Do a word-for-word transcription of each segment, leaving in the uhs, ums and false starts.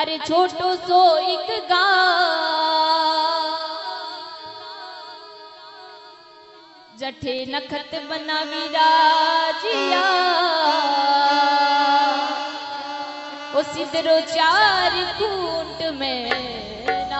अरे छोटो सो एक गाँव जठे नखत बना विराजिया ओ सिदरो चार कूट में ना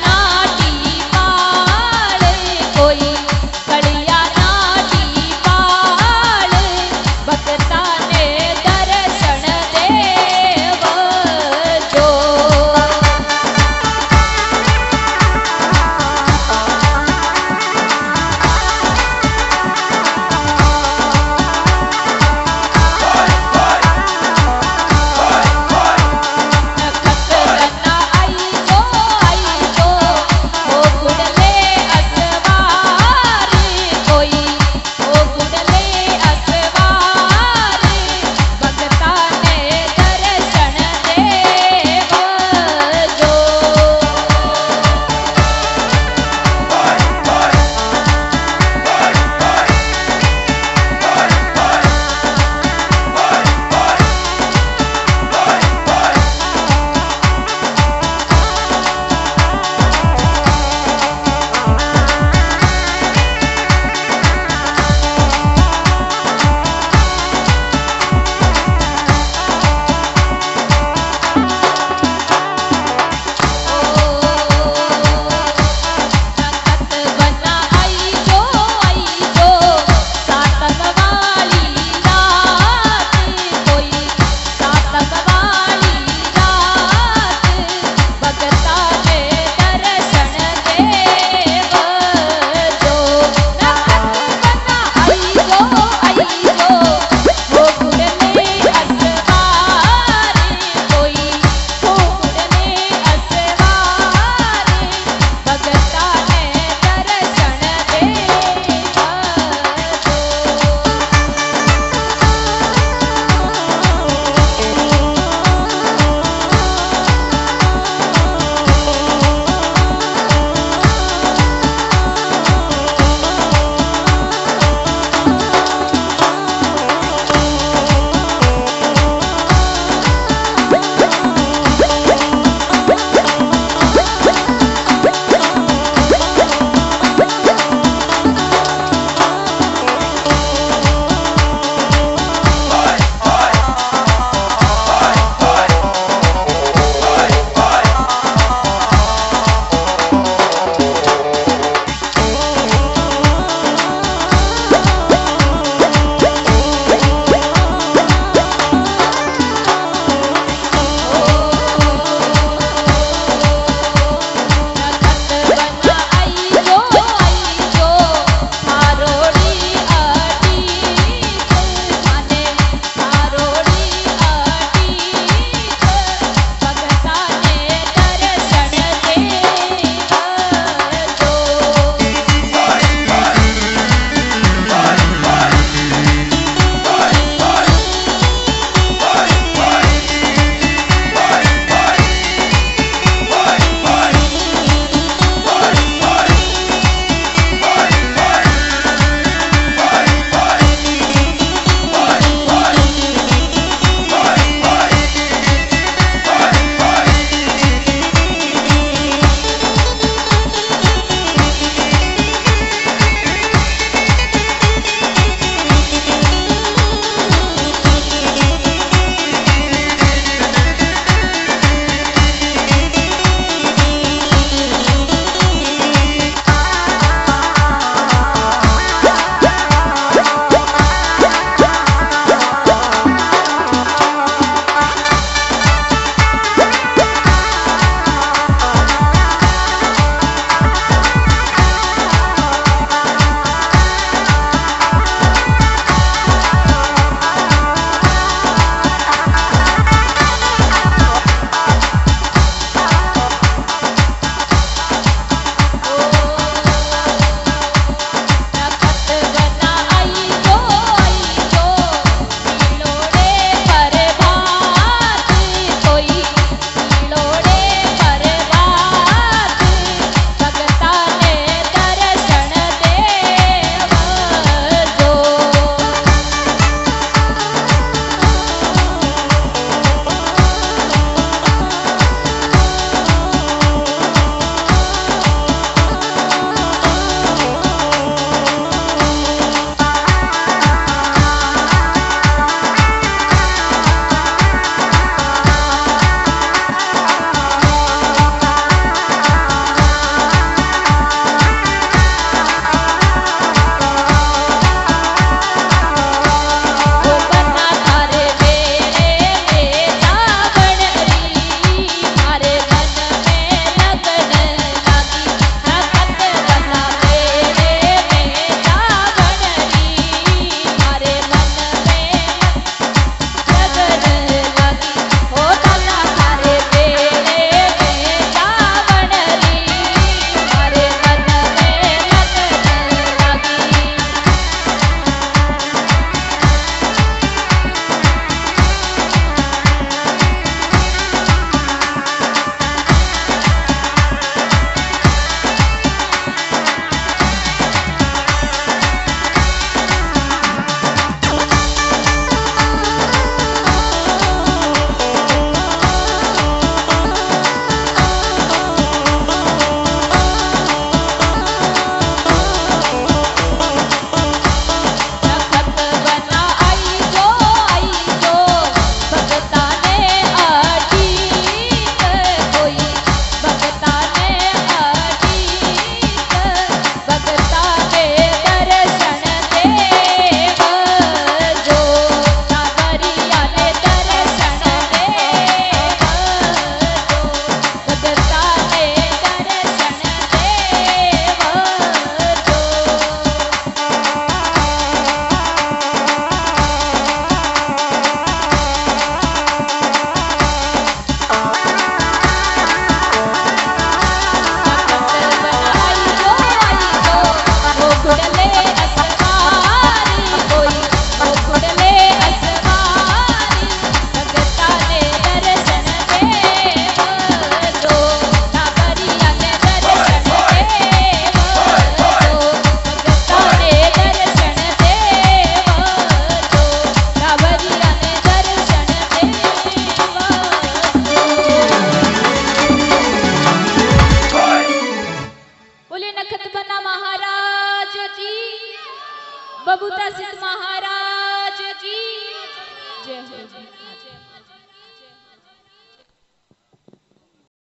ना